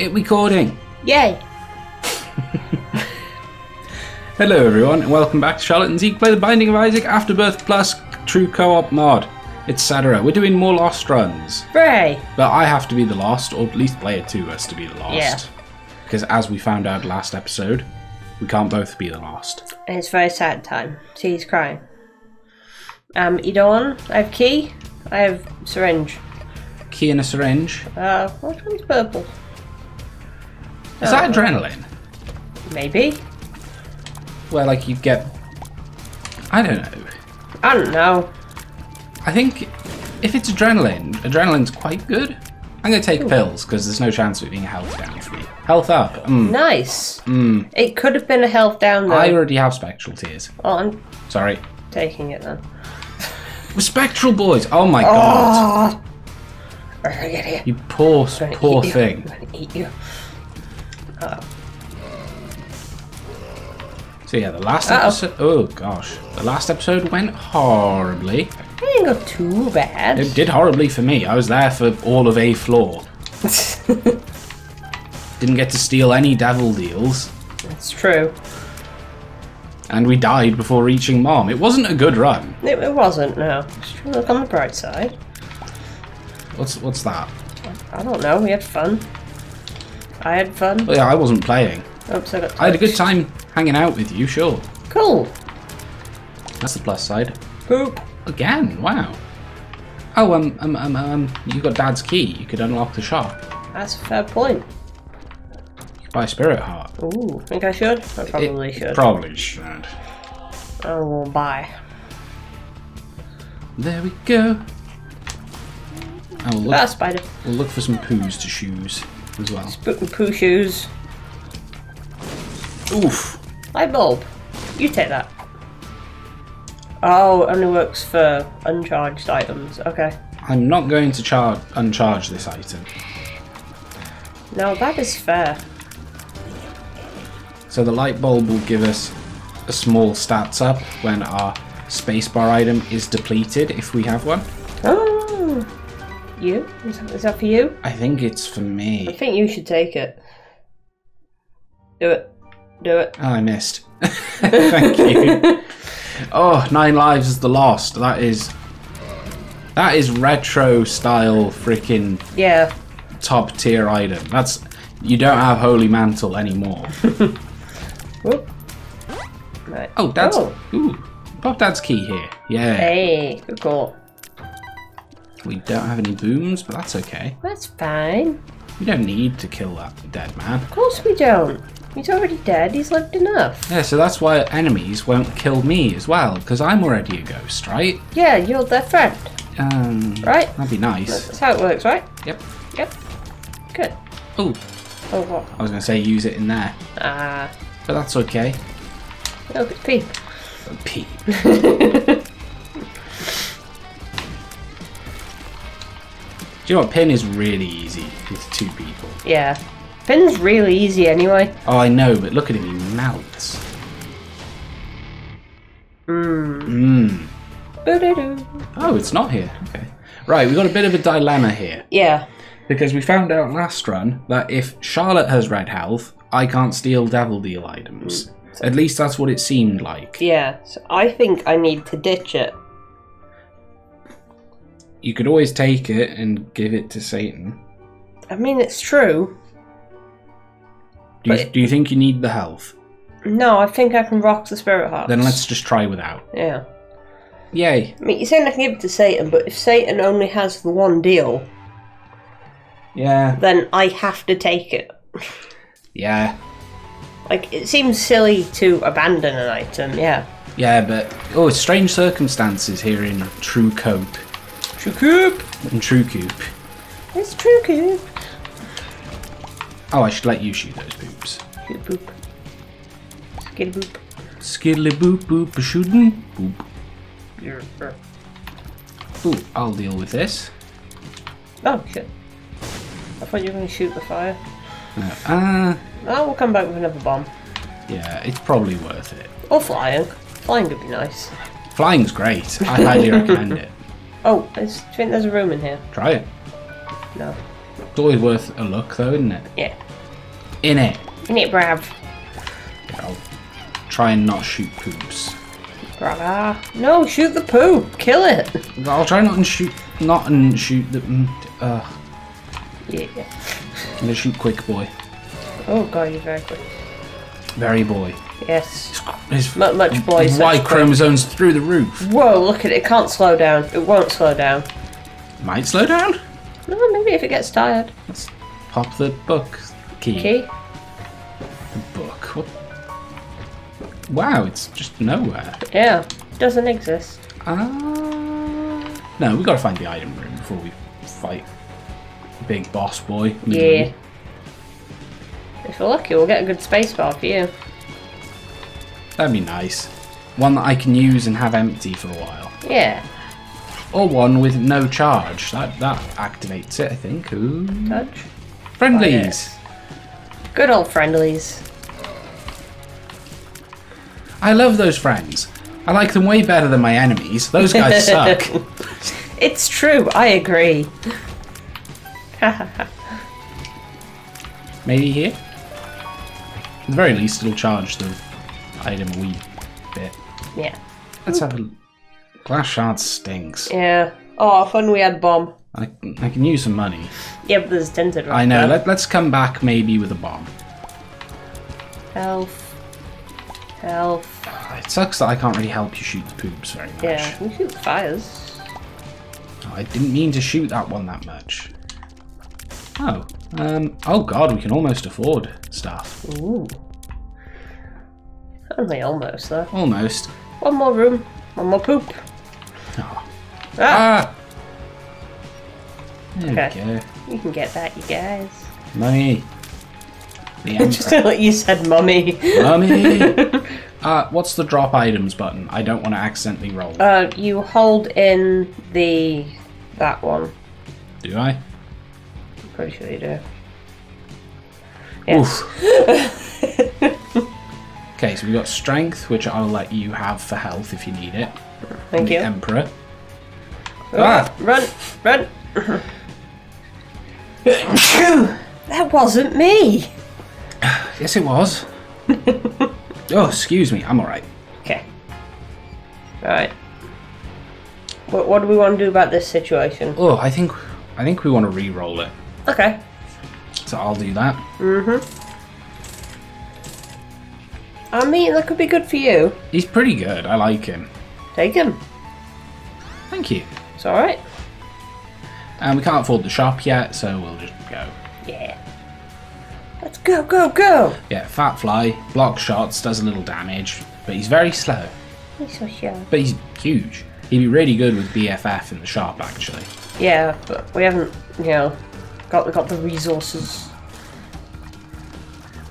It recording. Yay. Hello everyone and welcome back to Charlotte and Zeke play The Binding of Isaac, Afterbirth Plus, True Co-op MOD, etc. We're doing more Lost runs. Hooray! But I have to be the Lost, or at least player 2 has to be the Lost. Yeah. Because as we found out last episode, we can't both be the Lost. And it's very sad time. See, he's crying. Idon, I have key. I have syringe. Key and a syringe? What one's purple? Is that adrenaline? Maybe. Where, like, you get... I don't know. I think if it's adrenaline, adrenaline's quite good. I'm going to take pills, because there's no chance of it being a health down for me. Health up. Mm. Nice. Mm. It could have been a health down, though. I already have Spectral Tears. Oh, I'm... Sorry. Taking it, then. Spectral Boys! Oh, my God. I'm gonna get here. You poor thing. I'm going to eat you. So yeah, the last episode. Oh gosh, the last episode went horribly. It didn't go too bad. It did horribly for me. I was there for all of a floor. Didn't get to steal any devil deals. That's true. And we died before reaching mom. It wasn't a good run. It wasn't. No. Just look on the bright side. What's that? I don't know. We had fun. I had fun. Well, yeah, I wasn't playing. Oops, I had a good time hanging out with you, sure. Cool. That's the plus side. Boop. Again, wow. Oh, you got Dad's Key. You could unlock the shop. That's a fair point. You could buy a Spirit Heart. Ooh, think I should? I probably should. Probably should. I will buy. There we go. Oh, we'll look, that's a spider. We'll look for some poos to shoes as well. Poo shoes. Oof. Hi, Bob. You take that. Oh, it only works for uncharged items. Okay. I'm not going to uncharge this item. No, that is fair. So the light bulb will give us a small stats up when our spacebar item is depleted, if we have one. Oh. You? Is that for you? I think it's for me. I think you should take it. Do it. Do it. Oh, I missed. Thank you. Oh, 9 Lives is the Lost. That is retro style freaking top tier item. That's, you don't have Holy Mantle anymore. Right. Oh, Dad's pop Dad's Key here. Yeah. Hey, good call. We don't have any booms, but that's okay. That's fine. We don't need to kill that dead man. Of course we don't. He's already dead, he's lived enough. Yeah, so that's why enemies won't kill me as well, because I'm already a ghost, right? Yeah, you're their friend. Right? That'd be nice. That's how it works, right? Yep. Yep. Good. Ooh. Oh, what? I was going to say use it in there. Ah. But that's okay. Oh, good peep. A peep. Do you know what? Pin is really easy with 2 people. Yeah. Pin's really easy anyway. Oh, I know, but look at him, he melts. Mmm. Mm. Oh, it's not here. Okay. Right, we've got a bit of a dilemma here. Yeah. Because we found out last run that if Charlotte has red health, I can't steal Devil Deal items. So, at least that's what it seemed like. Yeah, so I think I need to ditch it. You could always take it and give it to Satan. I mean, it's true. Do you think you need the health? No, I think I can rock the Spirit Heart. Then let's just try without. Yeah. Yay. I mean, you're saying I can give it to Satan, but if Satan only has the 1 deal... Yeah. Then I have to take it. Yeah. Like, it seems silly to abandon an item, yeah. Yeah, but... Oh, it's strange circumstances here in True Co-op. True Co-op! And True Co-op. It's True Co-op. Oh, I should let you shoot those boobs. Shoot boop. Skiddly boop. Skiddly boop boop a shootin' boop. Ooh, I'll deal with this. Oh shit. I thought you were gonna shoot the fire. No. Oh, we'll come back with another bomb. Yeah, it's probably worth it. Or flying. Flying would be nice. Flying's great. I highly recommend it. Oh, do you think there's a room in here? Try it. No. It's always worth a look, though, isn't it? Yeah. In it, Brav. Yeah, I'll try and not shoot poops. Brava. No, shoot the poop. Kill it. I'll try not and shoot. Not and shoot the. Yeah. I'm gonna shoot Quick Boy. Oh god, you're very quick. Very boy. Yes. It's much boy. Y chromosomes through the roof. Whoa! Look at it. It can't slow down. It won't slow down. Might slow down. No, maybe if it gets tired. Let's pop the book key. The book. What? Wow, it's just nowhere. Yeah, it doesn't exist. No, we gotta find the item room before we fight Big Boss Boy. Yeah. If we're lucky, we'll get a good spacebar for you. That'd be nice. One that I can use and have empty for a while. Yeah. Or one with no charge. That activates it, I think. Ooh. Touch. Friendlies. Good old friendlies. I love those friends. I like them way better than my enemies. Those guys suck. It's true. I agree. Maybe here? At the very least, it'll charge the item a wee bit. Yeah. Let's have a... Glass shard stinks. Yeah. Oh, fun we had bomb. I can use some money. Yeah, but there's tinted right there. I know. Let's come back maybe with a bomb. Health. Health. It sucks that I can't really help you shoot the poops very much. Yeah, we shoot fires. Oh, I didn't mean to shoot that one that much. Oh. Oh god, we can almost afford stuff. Ooh. Only almost, though. Almost. One more room. One more poop. Oh. Ah! There we go. You can get that, you guys. Mummy. Just like you said, mummy. Mummy. What's the drop items button? I don't want to accidentally roll. You hold in the that one. Do I? I'm pretty sure you do. Yes. Oof. Okay, so we've got strength, which I'll let you have for health if you need it. Thank you. Emperor. Oh, ah! Run! That wasn't me! Yes, it was. Oh, excuse me. I'm alright. Okay. Alright. What do we want to do about this situation? Oh, I think we want to re-roll it. Okay. So I'll do that. Mm-hmm. I mean, that could be good for you. He's pretty good. I like him. Take him. Thank you. It's all right. And we can't afford the shop yet, so we'll just go. Yeah. Let's go, go, go. Yeah, Fat Fly blocks shots, does a little damage, but he's very slow. He's so slow. But he's huge. He'd be really good with BFF in the shop, actually. Yeah, but we haven't, you know, got the resources.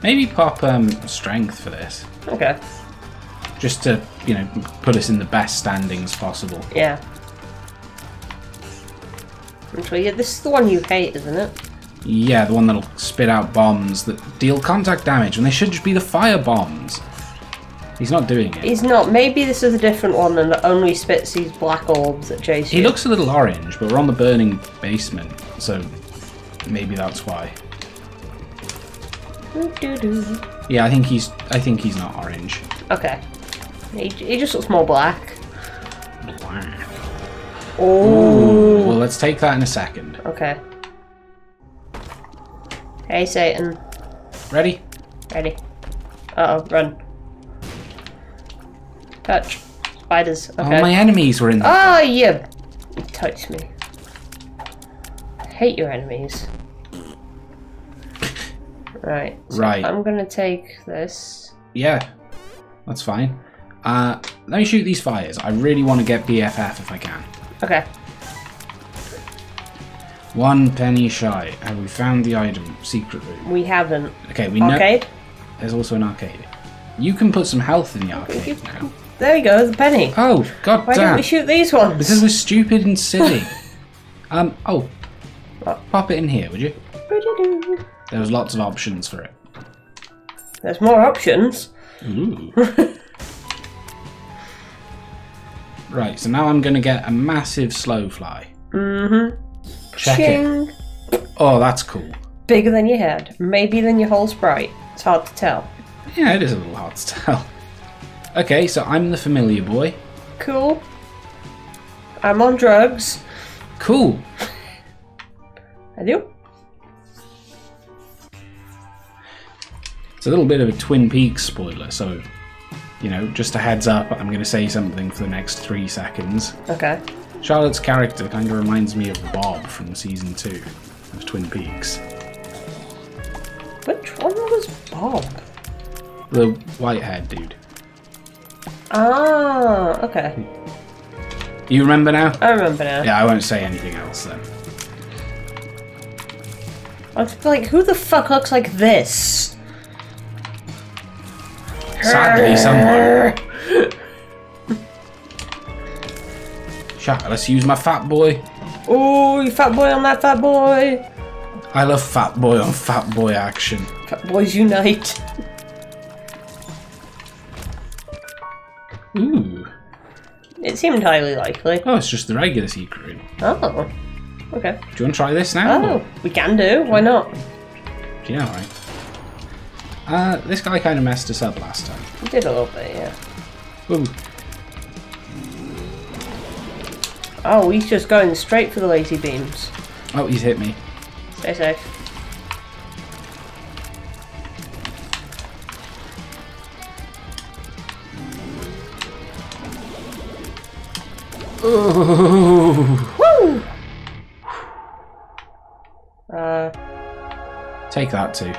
Maybe pop strength for this. Okay. Just to, you know, put us in the best standings possible. Yeah. This is the one you hate, isn't it? Yeah, the one that'll spit out bombs that deal contact damage, and they should just be the fire bombs. He's not doing it. He's not. Maybe this is a different one and it only spits these black orbs at Jason. He looks a little orange, but we're on the burning basement, so maybe that's why. Yeah, I think he's not orange. Okay. He just looks more black. Black. Oh. Ooh, well, let's take that in a second. Okay. Hey, Satan. Ready? Ready. Uh-oh, run. Touch. Spiders. Okay. Oh, my enemies were in there. Oh, yeah. You touched me. I hate your enemies. Right. So right. I'm gonna take this. Yeah, that's fine. Let me shoot these fires. I really want to get BFF if I can. Okay. One penny shy. Have we found the item? Secret room. We haven't. Okay, we know. Arcade. There's also an arcade. You can put some health in the arcade now. There you go. The penny. Oh god. Why didn't we shoot these ones? Because we're stupid and silly. Oh. What? Pop it in here, would you? There was lots of options for it. There's more options. Ooh. Right, so now I'm going to get a massive slow fly. Mm-hmm. Check it. Oh, that's cool. bigger than your head, maybe than your whole sprite. It's hard to tell. Yeah, it is a little hard to tell. Okay, so I'm the familiar boy. Cool. I'm on drugs. Cool. Hello. It's a little bit of a Twin Peaks spoiler, so, you know, just a heads up, I'm going to say something for the next 3 seconds. Okay. Charlotte's character kind of reminds me of Bob from season 2 of Twin Peaks. Which one was Bob? The white-haired dude. Ah, okay. You remember now? I remember now. Yeah, I won't say anything else then. I was like, who the fuck looks like this? Sadly, someone. Shut, let's use my Fat Boy. Oh, you Fat Boy on that Fat Boy. I love Fat Boy on Fat Boy action. Fat Boys unite. Ooh. It seemed highly likely. Oh, it's just the regular secret room. Oh. Okay. Do you want to try this now? Oh, or? We can do. Why not? Yeah, right. This guy kind of messed us up last time. He did a little bit, yeah. Ooh. Oh, he's just going straight for the lazy beams. Oh, he's hit me. Stay safe. Ooh. Woo! Take that too.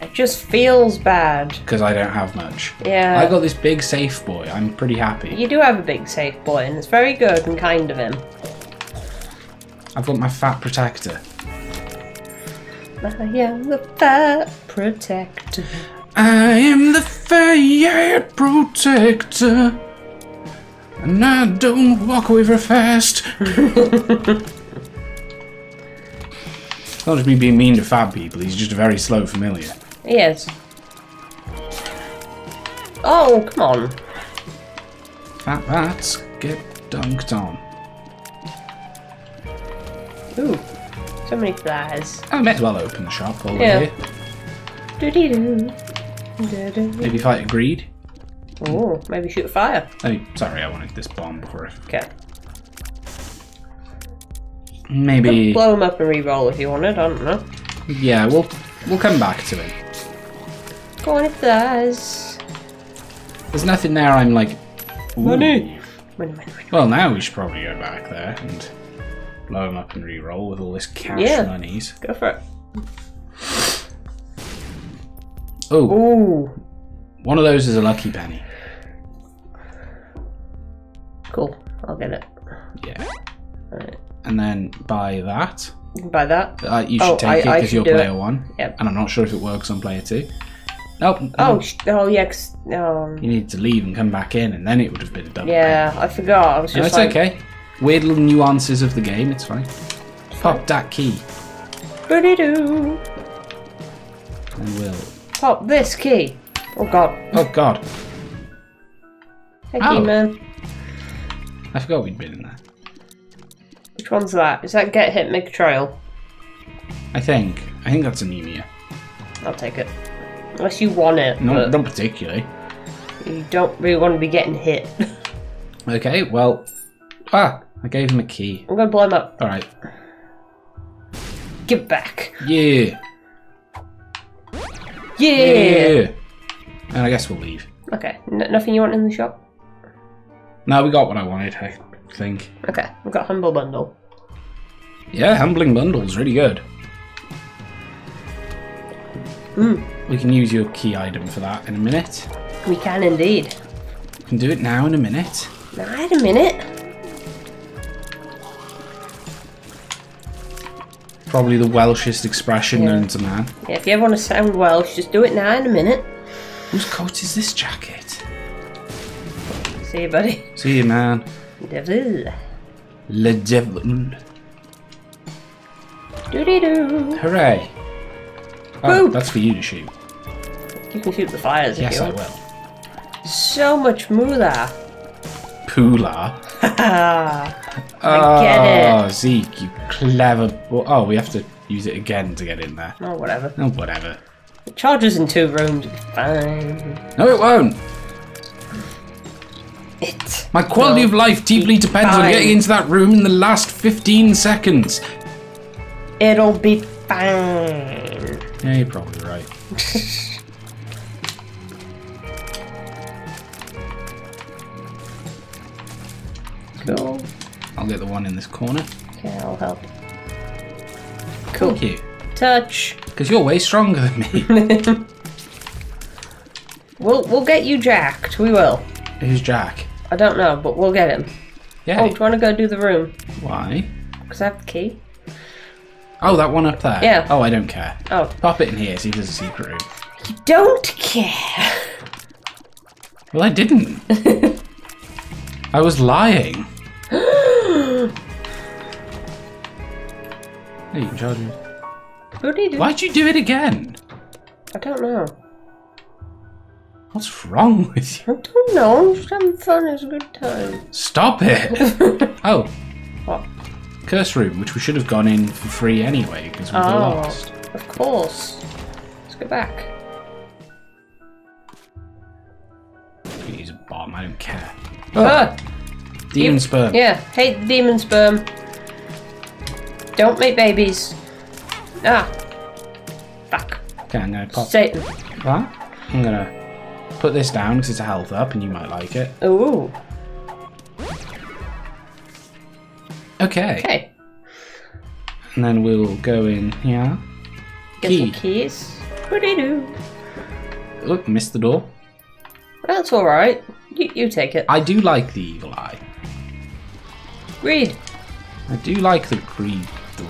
It just feels bad. Because I don't have much. Yeah. I got this big safe boy. I'm pretty happy. You do have a big safe boy, and it's very good and kind of him. I've got my fat protector. I am the fat protector. I am the fat protector. And I don't walk away very fast. Not just me being mean to fat people, he's just a very slow familiar. He is. Oh, come on. Fat bats get dunked on. Ooh, so many flies. I might as well open the shop while we're here. Do-de-do. Maybe fight a greed? Oh, maybe shoot fire. Oh, sorry, I wanted this bomb before I... Okay. Maybe you could blow him up and re-roll if you wanted. I don't know. Yeah, we'll come back to it. Go on, it does. There's nothing there. I'm like, ooh. Money. Well, now we should probably go back there and blow him up and re-roll with all this cash monies. Go for it. Oh, one of those is a lucky penny. Cool. I'll get it. Yeah. All right. And then buy that. Buy that. You should take it because you're player 1. Yep. And I'm not sure if it works on player 2. Nope. Oh yeah. Cause, you needed to leave and come back in, and then it would have been a double. Yeah, payment. I forgot. I was just. No, it's like... okay. Weird little nuances of the game. It's fine. Pop that key. Doo-doo-doo. And we'll pop this key. Oh god. Oh god. Thank you, man. I forgot we'd been in there. Which one's that? Is that Get Hit Make Trial? I think that's anemia. I'll take it. Unless you want it. No, not particularly. You don't really want to be getting hit. Okay, well... Ah! I gave him a key. I'm gonna blow him up. Alright. Give it back. Yeah! Yeah! And I guess we'll leave. Okay. Nothing you want in the shop? No, we got what I wanted. I think. Okay, we've got Humble Bundle. Yeah, Humbling Bundle's really good. Mm. We can use your key item for that in a minute. We can indeed. We can do it now in a minute. Now in a minute? Probably the Welshest expression known to man. Yeah, if you ever want to sound Welsh, just do it now in a minute. Whose coat is this jacket? See you, buddy. See you, man. Devil. Le devil. Doo-dee-doo. Hooray. Oh, that's for you to shoot. You can shoot the fires if you want. Yes, I will. So much moolah. Poolah. I get it. Oh, Zeke, you clever boy. Oh, we have to use it again to get in there. Oh, whatever. Oh, whatever. It charges in two rooms. Fine. No, it won't. It. My quality of life deeply depends on getting into that room in the last 15 seconds. It'll be fine. Yeah, you're probably right. Cool. I'll get the one in this corner. Okay, I'll help. Cool. Thank you. Touch. Because you're way stronger than me. We'll get you jacked. We will. Who's Jack? I don't know, but we'll get him. Yeah. Oh, do you want to go do the room? Why? Because I have the key. Oh, that one up there? Yeah. Oh, I don't care. Oh. Pop it in here, see if there's a secret room. You don't care. Well, I didn't. I was lying. Hey, you can charge me. What did you do? Why'd you do it again? I don't know. What's wrong with you? I don't know. I'm just having fun. It's a good time. Stop it! Oh. What? Curse room, which we should have gone in for free anyway, because we were lost. Of course. Let's go back. I'm gonna use a bomb. I don't care. Oh. Ah! Demon sperm. Yeah, hate the demon sperm. Don't make babies. Ah. Fuck. Okay, I'm gonna pop. Satan. What? I'm gonna put this down because it's a health up and you might like it. Ooh. Okay. Okay. And then we'll go in here. Get some keys. Whoop-de-doo. Look, missed the door. That's alright. You take it. I do like the evil eye. Greed. I do like the greedle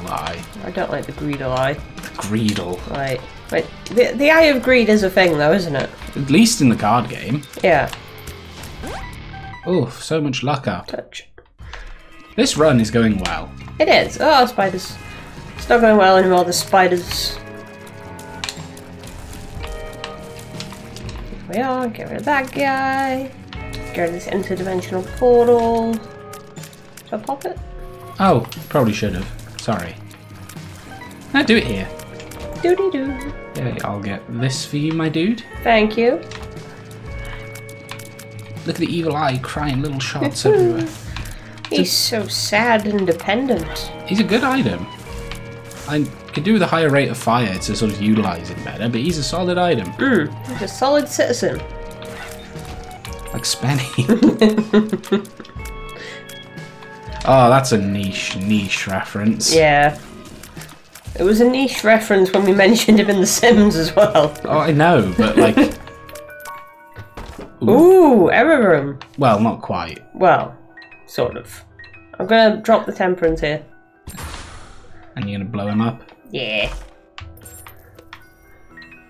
eye. I don't like the greedle eye. The greedle. Right. Wait. The eye of greed is a thing though, isn't it? At least in the card game. Yeah. Oh, so much luck up. Touch. This run is going well. It is. Oh, spiders. It's not going well anymore, the spiders. Here we are. Get rid of that guy. Go to this interdimensional portal. Should I pop it? Oh, probably should have. Sorry. No, do it here. Doody doo. Yeah, I'll get this for you, my dude. Thank you. Look at the evil eye crying little shots everywhere. He's so sad and dependent. He's a good item. I could do with a higher rate of fire to sort of utilise it better, but he's a solid item. Mm, he's a solid citizen. Like Spenny. Oh, that's a niche reference. Yeah. It was a niche reference when we mentioned him in The Sims as well. Oh, I know, but like... Ooh, error room. Well, not quite. Well, sort of. I'm going to drop the temperance here. And you're going to blow him up? Yeah.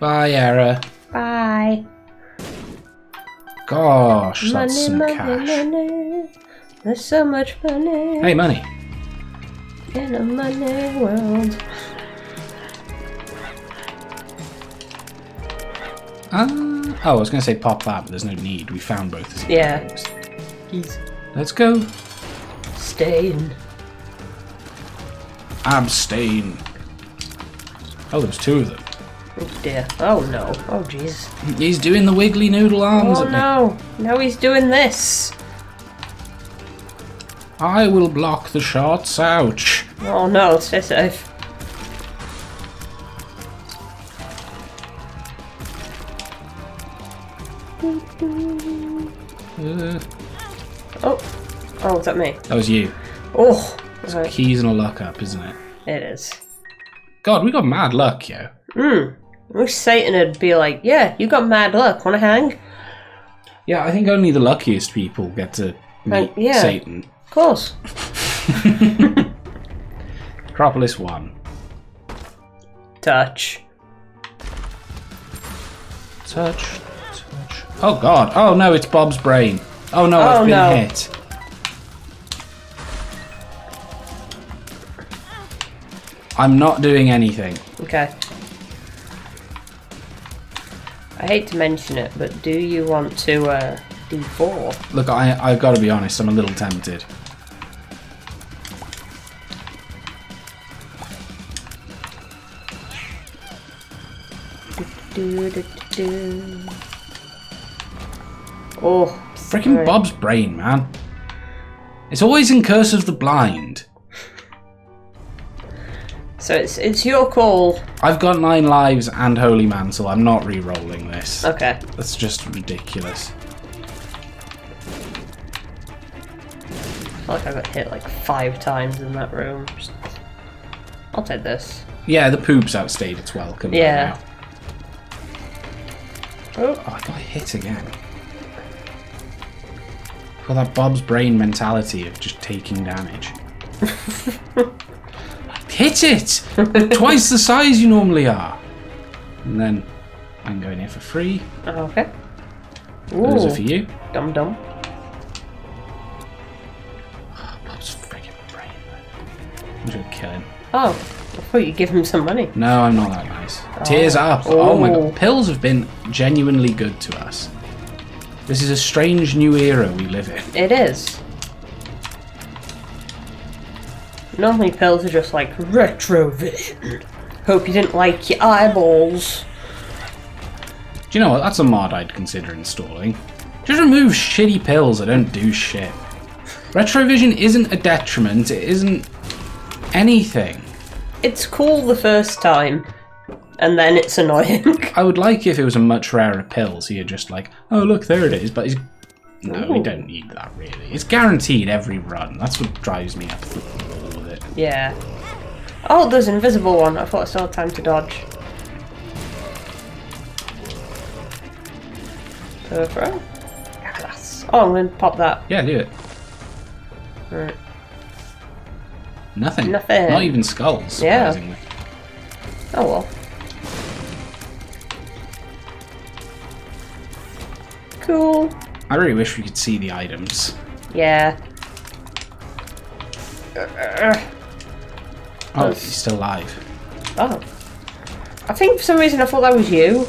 Bye, error. Bye. Gosh, money, that's some money, cash. Money. There's so much money. Hey, money. In a money world. Oh, I was going to say pop that, but there's no need. We found both of these. Yeah. Keys. Let's go. Stain. Abstain. Oh, there's two of them. Oh dear. Oh no. Oh jeez. He's doing the wiggly noodle arms at me. Oh no. Now he's doing this. I will block the shots. Ouch. Oh no. Stay safe. Oh. Oh, was that me? That was you. Oh. It's keys and a luck up, isn't it? It is. God, we got mad luck, yo. Mm. I wish Satan would be like, yeah, you got mad luck, wanna hang? Yeah, I think only the luckiest people get to meet Satan. Of course. Acropolis 1. Touch. Touch. Touch. Oh god. Oh no, it's Bob's brain. Oh no, I've been hit. I'm not doing anything. Okay. I hate to mention it, but do you want to D4? Look, I've got to be honest, I'm a little tempted. Oh, freaking sorry. Bob's brain, man. It's always in Curse of the Blind. So it's your call. I've got 9 lives and Holy Mantle. I'm not re-rolling this. Okay. That's just ridiculous. I feel like I got hit like 5 times in that room. Just... I'll take this. Yeah, the poop's outstayed its welcome. Yeah. Oh, I got hit again. Well, that Bob's brain mentality of just taking damage. Hit it! Twice the size you normally are. And then I can go in here for free. Okay. Ooh. Those are for you. Dum dum. Oh, Bob's freaking brain. I'm just gonna kill him. Oh, I thought you'd give him some money. No, I'm not that nice. Oh. Tears up. Oh. Oh my god. Pills have been genuinely good to us. This is a strange new era we live in. It is. Normally pills are just like retrovision. Hope you didn't like your eyeballs. Do you know what? That's a mod I'd consider installing. Just remove shitty pills that don't do shit. Retrovision isn't a detriment. It isn't anything. It's cool the first time, and then it's annoying. I would like if it was a much rarer pill, so you're just like, oh look, there it is, but it's... No, ooh, we don't need that really. It's guaranteed every run. That's what drives me up with it. Yeah. Oh, there's an invisible one. I thought I still had time to dodge. Throw. Yes. Oh, I'm going to pop that. Yeah, do it. Right. Nothing. Nothing. Not even skulls, surprisingly. Yeah. Oh well. Cool. I really wish we could see the items. Yeah. Oh, he's still alive. Oh. I think for some reason I thought that was you.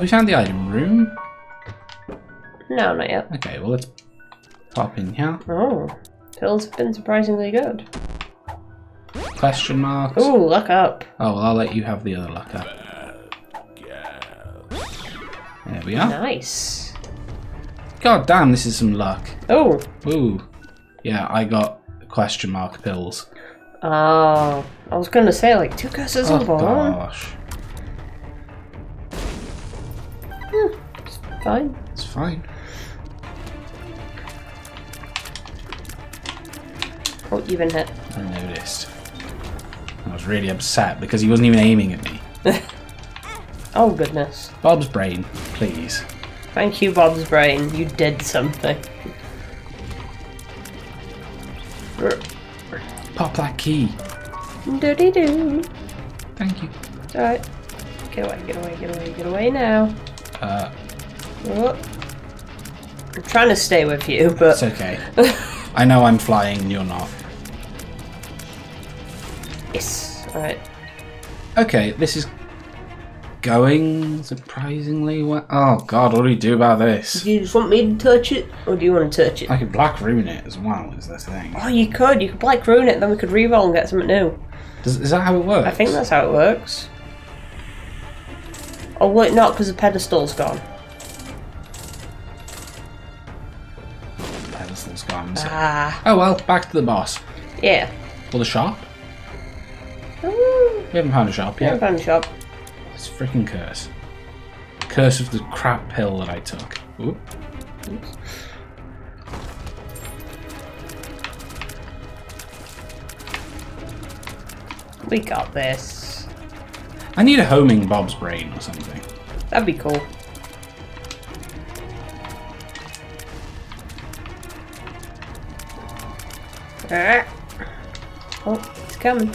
We found the item room. No, not yet. Okay, well let's pop in here. Oh. Pills have been surprisingly good. Question marks. Oh, luck up. Oh, well I'll let you have the other luck up. There we are. Nice. God damn, this is some luck. Oh. Ooh. Yeah, I got question mark pills. Oh. I was going to say, like, 2 curses on the ball. Oh, gosh. Yeah, it's fine. It's fine. Oh, you've been hit. I noticed. I was really upset because he wasn't even aiming at me. Oh, goodness. Bob's brain, please. Thank you, Bob's brain. You did something. Pop that key. Doody doo. Thank you. All right. Get away! Get away! Get away! Get away now. Oh. I'm trying to stay with you, but it's okay. I know I'm flying, and you're not. Yes. All right. Okay. This is. Going surprisingly well. Oh god, what do we do about this? Do you just want me to touch it, or do you want to touch it? I could Black Rune it as well, is the thing. Oh, you could Black Rune it, then we could reroll and get something new. Is that how it works? I think that's how it works. Oh wait, not because the pedestal's gone. The pedestal's gone, so. Ah. Oh well, back to the boss. Yeah. Or the shop? Ooh. We haven't found a shop yet. We haven't found a shop. It's freaking curse. Curse of the crap pill that I took. Ooh. Oops. We got this. I need a homing Bob's brain or something. That'd be cool. Oh, it's coming.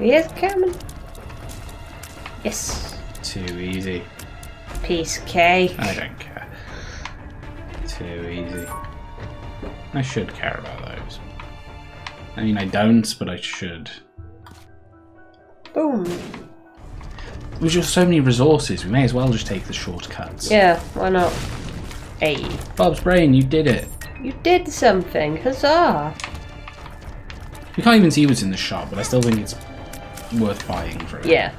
He is coming. Yes. Too easy. Piece of cake. I don't care. Too easy. I should care about those. I mean, I don't, but I should. Boom. We've just so many resources. We may as well just take the shortcuts. Yeah, why not? Hey. Bob's brain, you did it. You did something. Huzzah. We can't even see what's in the shop, but I still think it's worth buying for it. Yeah.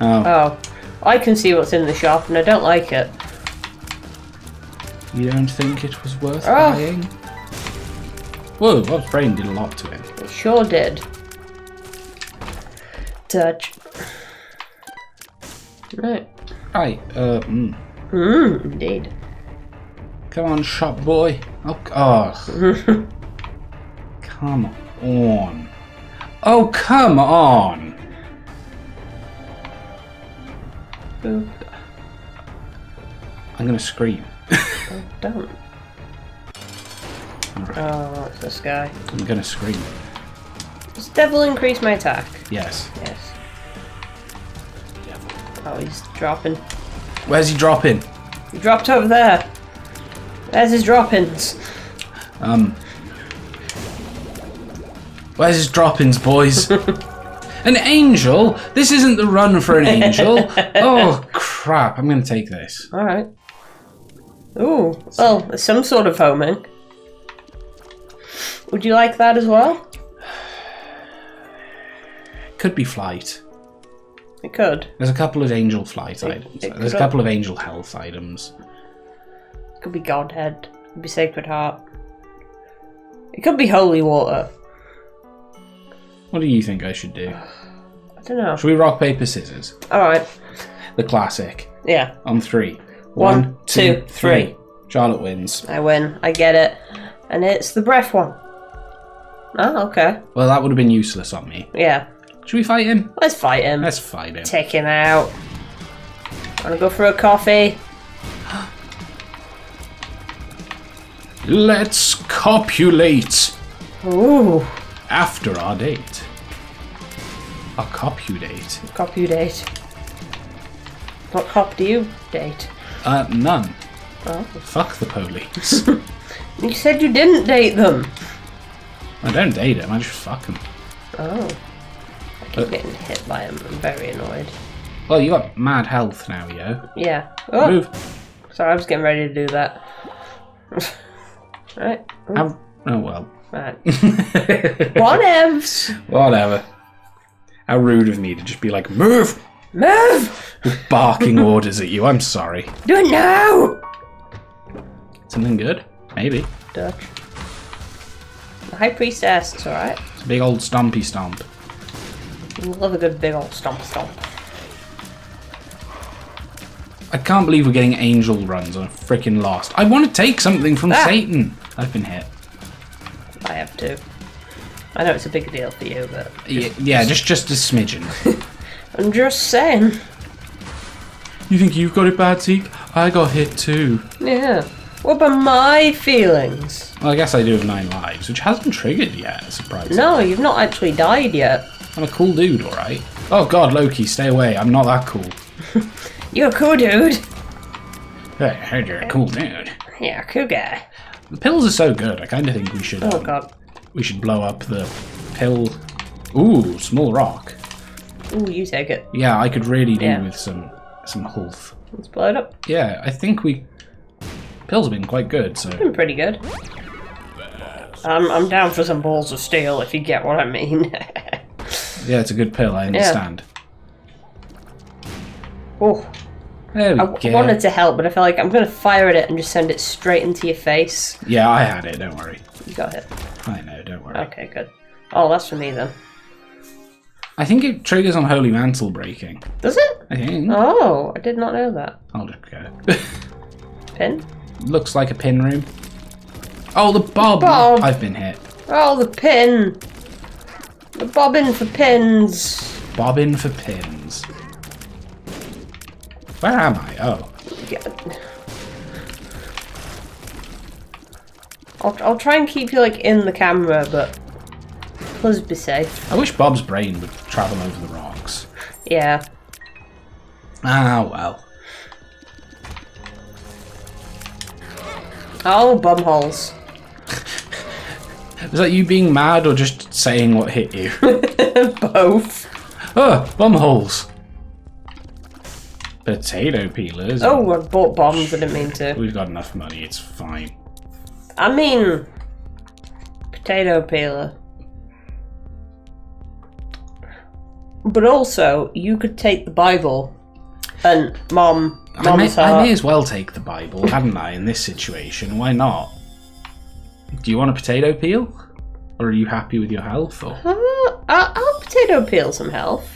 Oh. I can see what's in the shop and I don't like it. You don't think it was worth buying? Whoa, Bob's brain did a lot to it. It sure did. Touch. Right. Right, indeed. Come on, shop boy. Oh, oh. Come on. Oh, come on! I'm gonna scream. I don't. All right. Oh, what's this guy? I'm gonna scream. Does devil increase my attack? Yes. Yes. Devil. Oh, he's dropping. Where's he dropping? He dropped over there. Where's his droppings? Where's his droppings, boys? An angel? This isn't the run for an angel. Oh, crap. I'm going to take this. All right. Ooh. Well, there's some sort of homing. Would you like that as well? Could be flight. It could. There's a couple of angel flight items. There's a couple of angel health items. It could be Godhead. It could be Sacred Heart. It could be Holy Water. What do you think I should do? I don't know. Should we rock, paper, scissors? Alright. The classic. Yeah. On three. One, two, three. Charlotte wins. I win. I get it. And it's the breath one. Oh, okay. Well, that would have been useless on me. Yeah. Should we fight him? Let's fight him. Let's fight him. Take him out. Wanna go for a coffee? Let's copulate. Ooh. After our date. A copulate. Copulate. What cop do you date? None. Oh. Fuck the police. You said you didn't date them. I don't date them, I just fuck them. Oh. I keep getting hit by them. I'm very annoyed. Well, you got mad health now, yo. Yeah. Oh. Move. Sorry, I was getting ready to do that. Right. Oh, well. Right. Whatevs. Whatever. How rude of me to just be like, move! Move! With barking orders at you, I'm sorry. Do it now! Something good? Maybe. Dutch. The High Priestess, it's alright. It's a big old stompy stomp. Love a good big old stomp stomp. I can't believe we're getting angel runs on a frickin' Lost. I want to take something from Satan. I've been hit. I have to. I know it's a big deal for you, but... yeah, just a smidgen. I'm just saying. You think you've got it bad, Zeke? I got hit too. Yeah. What about my feelings? Well, I guess I do have 9 lives, which hasn't triggered yet, surprisingly. No, you've not actually died yet. I'm a cool dude, alright? Oh god, Loki, stay away. I'm not that cool. You're a cool dude. I heard you're a cool dude. Yeah, cool guy. The pills are so good, I kind of think we should we should blow up the pill. Ooh, small rock. Ooh, you take it. Yeah, I could really do with some health. Let's blow it up. Yeah, I think we... Pills have been quite good, so... It's been pretty good. I'm down for some balls of steel, if you get what I mean. Yeah, it's a good pill, I understand. Yeah. Oh. I wanted to help, but I feel like I'm going to fire at it and just send it straight into your face. Yeah, I had it, don't worry. You got it. I know, don't worry. Okay, good. Oh, that's for me then. I think it triggers on Holy Mantle breaking. Does it? I think. Oh, I did not know that. I'll just go. Pin? Looks like a pin room. Oh, the bob! The bob. I've been hit. Oh, the pin! The bobbin for pins! Bobbin for pins. Where am I? Oh. Yeah. I'll try and keep you, like, in the camera, but please be safe. I wish Bob's brain would travel over the rocks. Yeah. Ah, well. Oh, bumholes. Was that you being mad or just saying what hit you? Both. Oh, bumholes. Potato peelers. Oh, I bought bombs, I didn't mean to. We've got enough money, it's fine. I mean... Potato peeler. But also, you could take the Bible and I may as well take the Bible, hadn't I, in this situation? Why not? Do you want a potato peel? Or are you happy with your health? Or? I'll potato peel some health.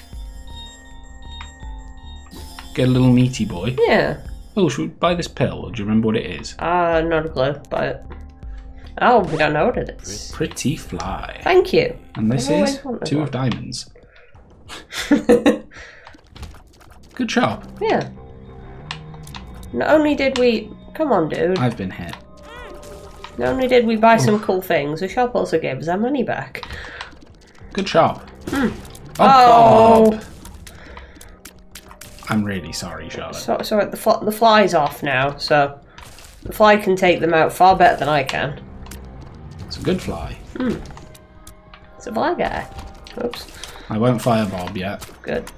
Get a little meaty boy. Yeah. Oh, should we buy this pill? Or do you remember what it is? Not a clue, but... Oh, we don't know what it is. Pretty fly. Thank you. And this is 2 of diamonds. Good job. Yeah. Not only did we... Come on, dude. I've been hit. Not only did we buy some cool things, the shop also gave us our money back. Good shop. Mm. Oh! I'm really sorry, Charlotte. So the fly's off now, so the fly can take them out far better than I can. It's a good fly. Mm. It's a fly guy. Oops. I won't fire Bob yet. Good.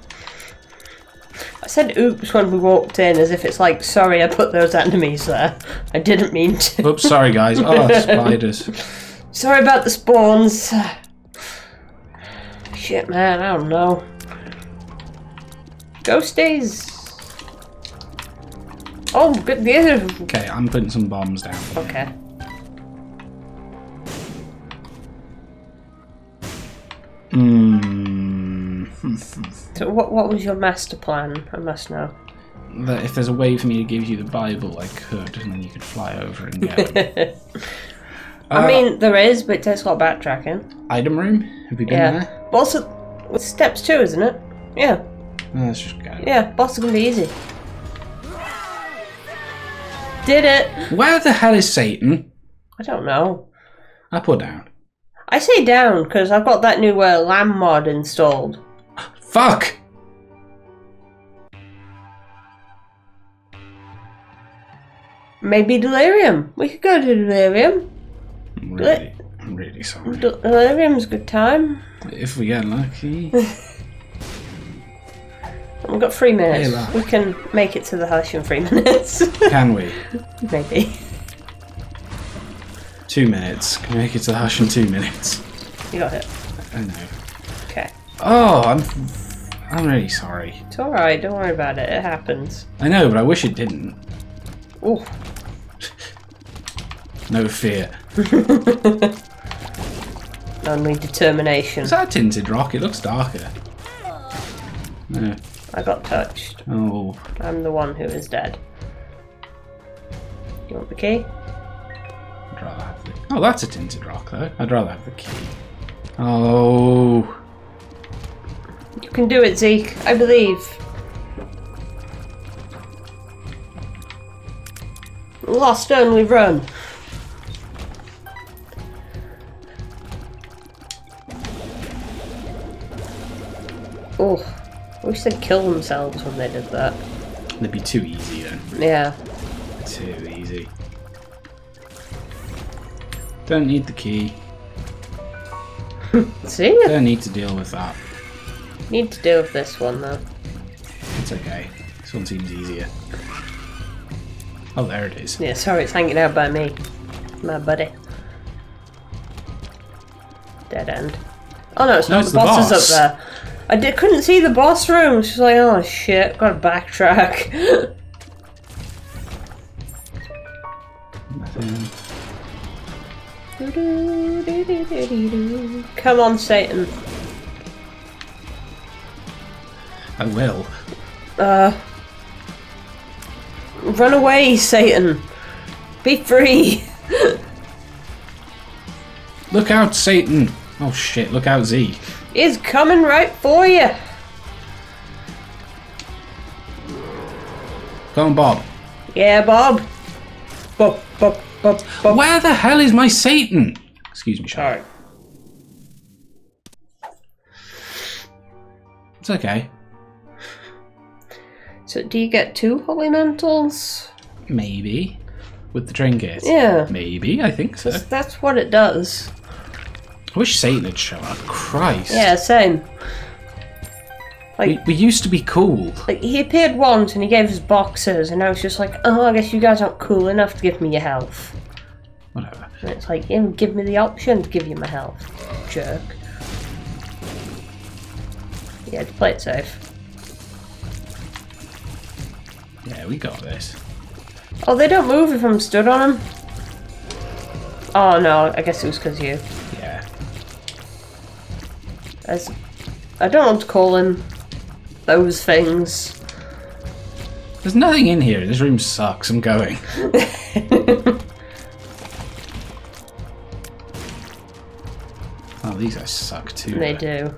I said oops when we walked in, as if it's like, sorry, I put those enemies there. I didn't mean to. Oops, sorry guys. Oh, spiders. Sorry about the spawns. Shit, man, I don't know. Ghosties. Oh, good. Yeah. Okay, I'm putting some bombs down. Okay. So what was your master plan? I must know. That if there's a way for me to give you the Bible, I could, and then you could fly over and get it. I mean, there is, but it takes a lot of backtracking. Item room? Have we been there? But also, it's steps too, isn't it? Yeah. No, let's just go. Yeah, boss is going to be easy. Did it! Where the hell is Satan? I don't know. Up or down? I say down, because I've got that new lamb mod installed. Fuck! Maybe Delirium. We could go to Delirium. I'm really sorry. Delirium's a good time. If we get lucky. We've got 3 minutes. Hey, we can make it to the Hush in 3 minutes. Can we? Maybe. 2 minutes. Can we make it to the Hush in 2 minutes? You got it. I know. Okay. Oh, I'm really sorry. It's alright, don't worry about it. It happens. I know, but I wish it didn't. Oh. No fear. Only determination. Is that a tinted rock? It looks darker. No. I got touched. Oh. I'm the one who is dead. You want the key? I'd rather have the... Oh, that's a tinted rock, though. I'd rather have the key. Oh. You can do it, Zeke. I believe. Lost only run. Oh, I wish they'd kill themselves when they did that. They'd be too easy then. Yeah. Too easy. Don't need the key. See? Don't need to deal with that. Need to deal with this one though. It's okay. This one seems easier. Oh, there it is. Yeah, sorry, it's hanging out by me. My buddy. Dead end. Oh no, it's not. It's the boss is up there. I couldn't see the boss room. She's like, oh shit, gotta backtrack. Nothing. Come on, Satan. I will. Run away, Satan. Be free. Look out, Satan. Oh shit, look out, Zeke. He's coming right for you. Come on, Bob. Yeah, Bob. Bob, Bob, Bob, Bob. Where the hell is my Satan? Excuse me, Charlotte. It's okay. So do you get 2 Holy Mantles? Maybe. With the trinket? Yeah. Maybe, I think so. That's what it does. I wish Satan had shown up. Christ. Yeah, same. Like, we used to be cool. Like, he appeared once and he gave us boxes and I was just like, oh, I guess you guys aren't cool enough to give me your health. Whatever. And it's like, give me the option to give you my health. Jerk. Yeah, to play it safe. Yeah, we got this. Oh, they don't move if I'm stood on them? Oh no, I guess it was because you. Yeah. I don't want to call them those things. There's nothing in here. This room sucks. I'm going. Oh, these guys suck too. They do.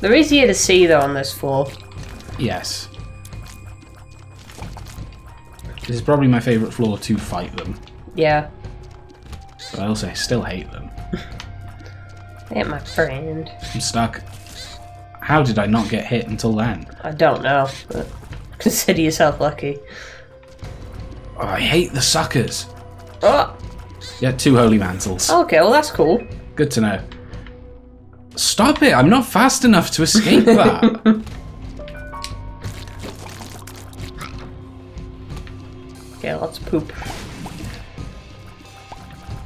They're easier to see though on this floor. Yes. This is probably my favourite floor to fight them. Yeah. But I also still hate them. They ain't my friend. I'm stuck. How did I not get hit until then? I don't know, but consider yourself lucky. Oh, I hate the suckers. Oh! Yeah, 2 Holy Mantles. Okay, well that's cool. Good to know. Stop it! I'm not fast enough to escape that! Yeah, lots of poop.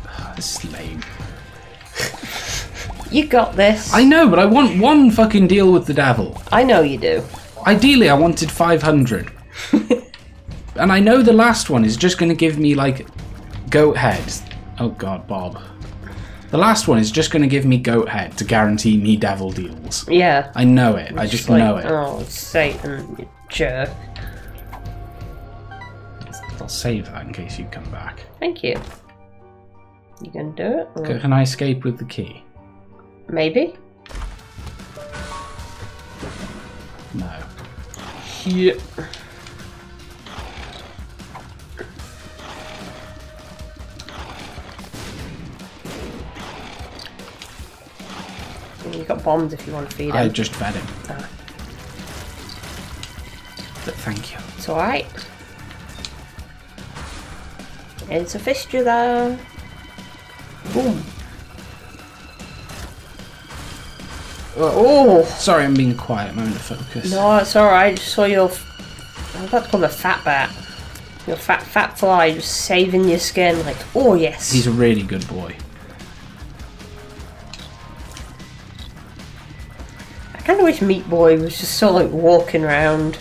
Oh, this is lame. You got this. I know, but I want one fucking deal with the devil. I know you do. Ideally, I wanted 500. And I know the last one is just going to give me, like, goat heads. Oh, God, Bob. The last one is just going to give me goat head to guarantee me devil deals. Yeah. I know it. It's I just like, know it. Oh, Satan, you jerk. I'll save that in case you come back. Thank you. You can do it? Or... Can I escape with the key? Maybe. No. Yeah. You got bombs if you want to feed him. I just fed him. Ah. But thank you. It's alright. It's a fistula. Boom. Oh! Sorry, I'm being quiet. Moment of focus. No, it's alright. I just saw your... I'm about to call him a fat bat. Your fat fly just saving your skin. Like, oh yes. He's a really good boy. I kind of wish Meat Boy was just sort of like walking around.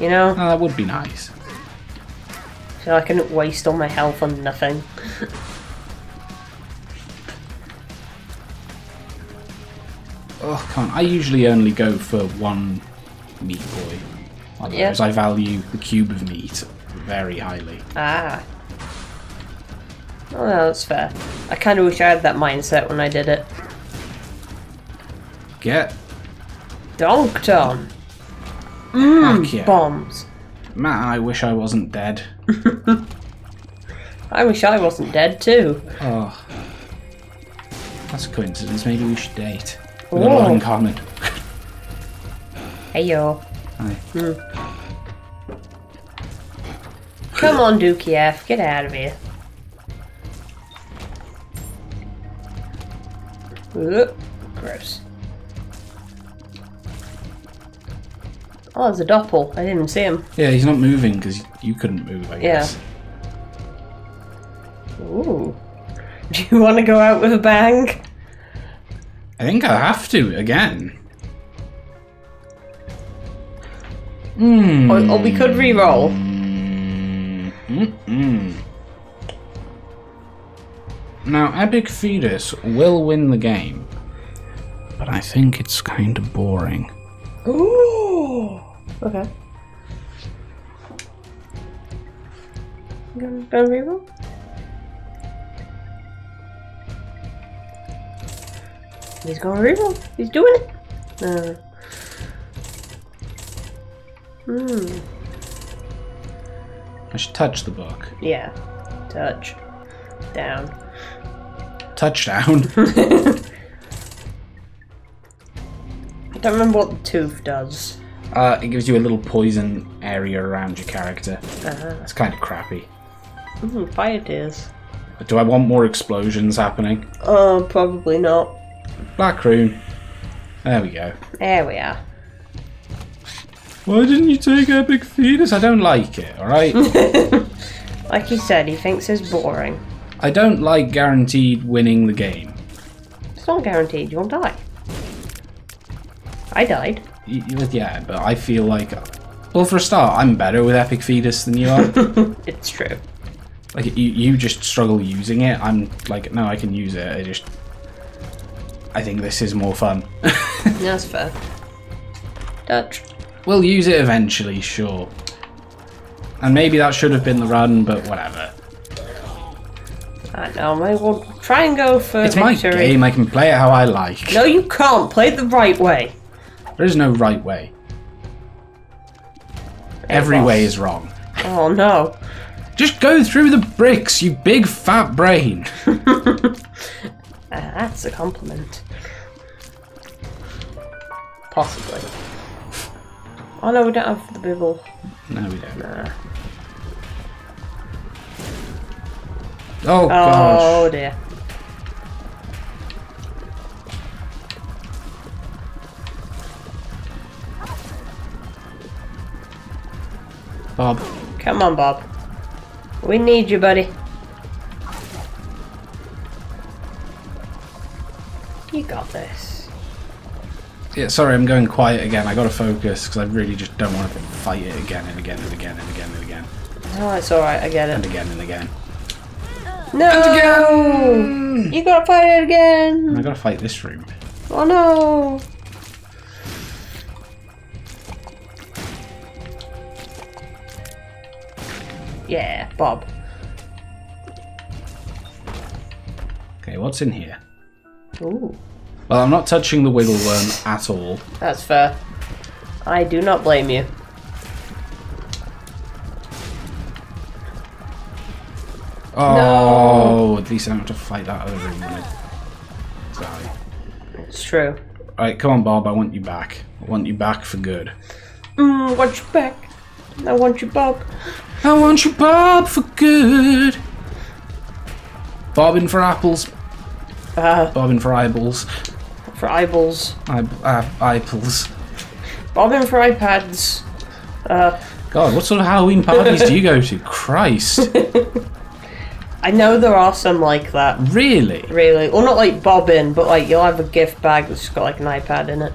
You know? Oh, that would be nice. So I couldn't waste all my health on nothing. Oh, can't. I usually only go for one Meat Boy. Otherwise, yeah. I value the Cube of Meat very highly. Ah. Well, that's fair. I kind of wish I had that mindset when I did it. Get. Donked on. Mmm, yeah. Bombs. Man, I wish I wasn't dead. I wish I wasn't dead too. Oh, that's a coincidence. Maybe we should date. We've got a lot in common. Hey yo. Hi. Come on, Dookie F, get out of here. Ooh, gross. Oh, there's a doppel. I didn't see him. Yeah, he's not moving because you couldn't move, I guess. Yeah. Ooh. Do you want to go out with a bang? I think I have to, again. Mm. Or we could re-roll. Now, Epic Fetus will win the game. But I think it's kind of boring. Ooh! Okay. Gonna reroll? He's gonna reroll. He's doing it. I should touch the book. Yeah. Touch. Down. Touchdown. I don't remember what the tooth does. It gives you a little poison area around your character. It's kind of crappy. Ooh, fire tears. Do I want more explosions happening? Oh, probably not. Black Rune. There we go. There we are. Why didn't you take Epic Fetus? I don't like it, alright? Like he said, he thinks it's boring. I don't like guaranteed winning the game. It's not guaranteed, you'll die. I died. Yeah, but I feel like... Well, for a start, I'm better with Epic Fetus than you are. It's true. Like, you just struggle using it. I'm like, no, I can use it. I think this is more fun. That's fair. Dutch. We'll use it eventually, sure. And maybe that should have been the run, but whatever. I know, I will try and go for it's victory. It's my game, I can play it how I like. No, you can't. Play it the right way. There is no right way. Every way is wrong. Oh, no. Just go through the bricks, you big fat brain. That's a compliment. Possibly. Oh no, we don't have the bibble. No, we don't. Nah. Oh gosh. Oh dear. Bob. Come on, Bob. We need you, buddy. You got this. Yeah, sorry, I'm going quiet again. I gotta focus because I really just don't want to fight it again and again and again and again and again. No, it's alright, I get it. And again and again. No! And again! You gotta fight it again! I gotta fight this room. Oh no! Yeah, Bob. Okay, what's in here? Ooh. Well, I'm not touching the wiggle worm at all. That's fair. I do not blame you. Oh, no. At least I don't have to fight that other room. Sorry. It's true. Alright, come on, Bob. I want you back. I want you back for good. Want you back. I want you, Bob. I want you, Bob, for good. Bobbing for apples. Bobbing for eyeballs. For eyeballs. Eyeballs. Bobbing for iPads. God, what sort of Halloween parties do you go to? Christ. I know there are some like that. Really? Really. Well, not like bobbing, but like you'll have a gift bag that's just got like an iPad in it.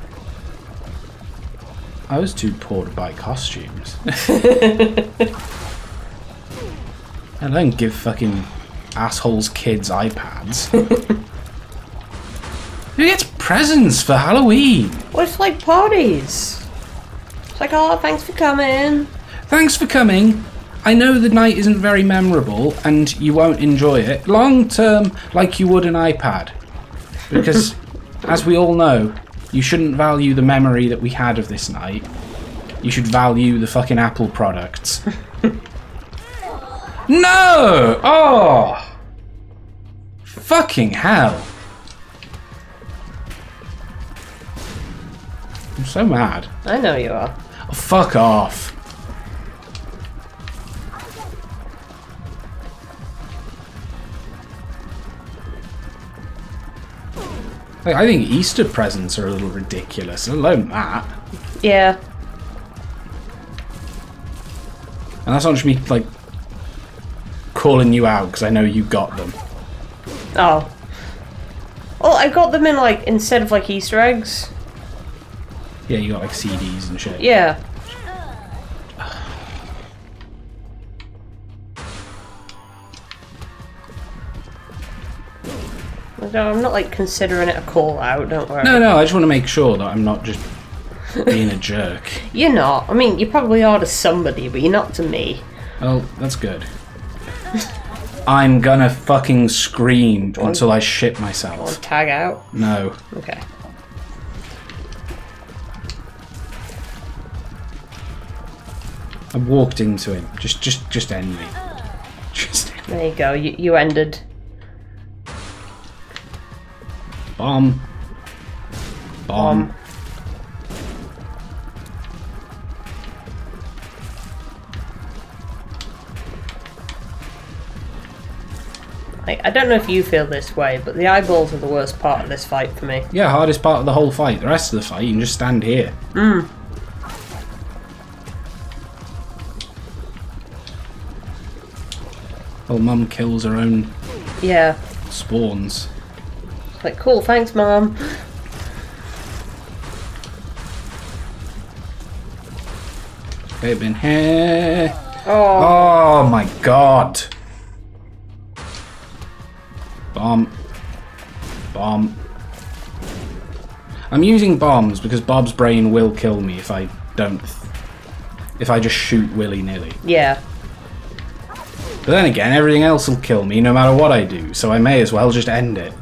I was too poor to buy costumes. I don't give fucking assholes kids iPads. Who gets presents for Halloween? Well, it's like parties. It's like, oh, thanks for coming. Thanks for coming. I know the night isn't very memorable and you won't enjoy it long term like you would an iPad. Because, as we all know, you shouldn't value the memory that we had of this night. You should value the fucking Apple products. No! Oh! Fucking hell. I'm so mad. I know you are. Oh, fuck off. Like, I think Easter presents are a little ridiculous, let alone that. Yeah. And that's not just me, like, calling you out, because I know you got them. Oh. Well, I got them in, like, instead of, like, Easter eggs. Yeah, you got, like, CDs and shit. Yeah. No, I'm not like considering it a call out, don't worry. No, no, I just want to make sure that I'm not just being a jerk. You're not. I mean, you probably are to somebody, but you're not to me. Well, that's good. I'm gonna fucking scream until I shit myself. Or tag out? No. Okay. I walked into him. Just end me. Just end me. There you go, you ended. Bomb. Bomb. I don't know if you feel this way, but the eyeballs are the worst part of this fight for me. Yeah, hardest part of the whole fight. The rest of the fight, you can just stand here. Mm. Well, Mum kills her own... Yeah. Spawns. Like, cool, thanks, Mom. They've been hit. Oh. Oh my god. Bomb. Bomb. I'm using bombs because Bob's brain will kill me if I don't... if I just shoot willy-nilly. Yeah. But then again, everything else will kill me no matter what I do, so I may as well just end it.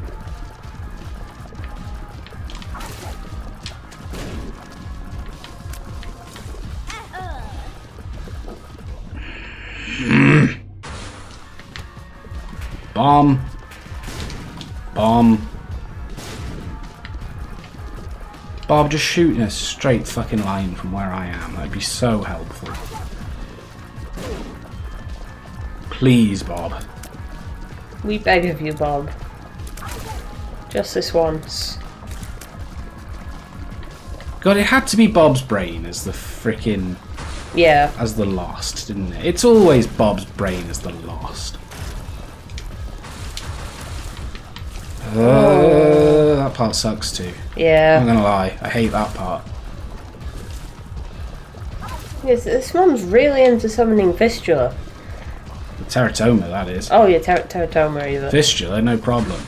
Bomb. Bomb. Bob, just shoot in a straight fucking line from where I am. That'd be so helpful. Please, Bob. We beg of you, Bob. Just this once. God, it had to be Bob's brain as the frickin'... Yeah. As the Lost, didn't it? It's always Bob's brain as the Lost. That part sucks too. Yeah. I'm not gonna lie, I hate that part. Yes, this mum's really into summoning Vistula. The Teratoma, that is. Oh yeah, Teratoma either. Vistula, no problem.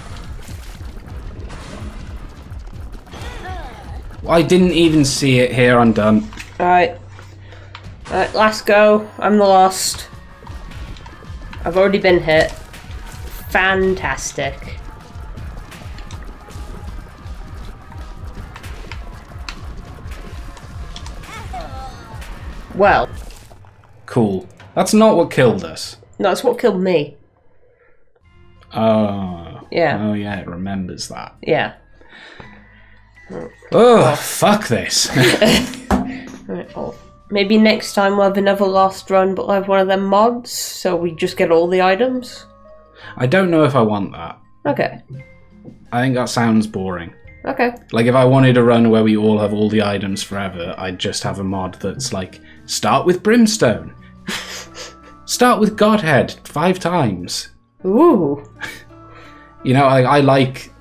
I didn't even see it here, I'm done. Alright. Alright, last go. I'm the Lost. I've already been hit. Fantastic. Well. Cool. That's not what killed us. No, it's what killed me. Oh. Yeah. Oh yeah, it remembers that. Yeah. Oh, fuck this. Maybe next time we'll have another Lost run, but we'll have one of them mods, so we just get all the items. I don't know if I want that. Okay. I think that sounds boring. Okay. Like, if I wanted a run where we all have all the items forever, I'd just have a mod that's like, start with Brimstone. Start with Godhead 5 times. Ooh. You know, I like...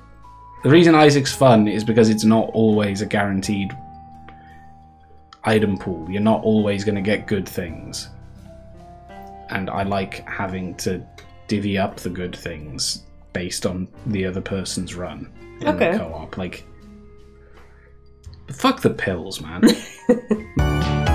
The reason Isaac's fun is because it's not always a guaranteed item pool. You're not always going to get good things. And I like having to divvy up the good things based on the other person's run. In the co-op, like, fuck the pills, man.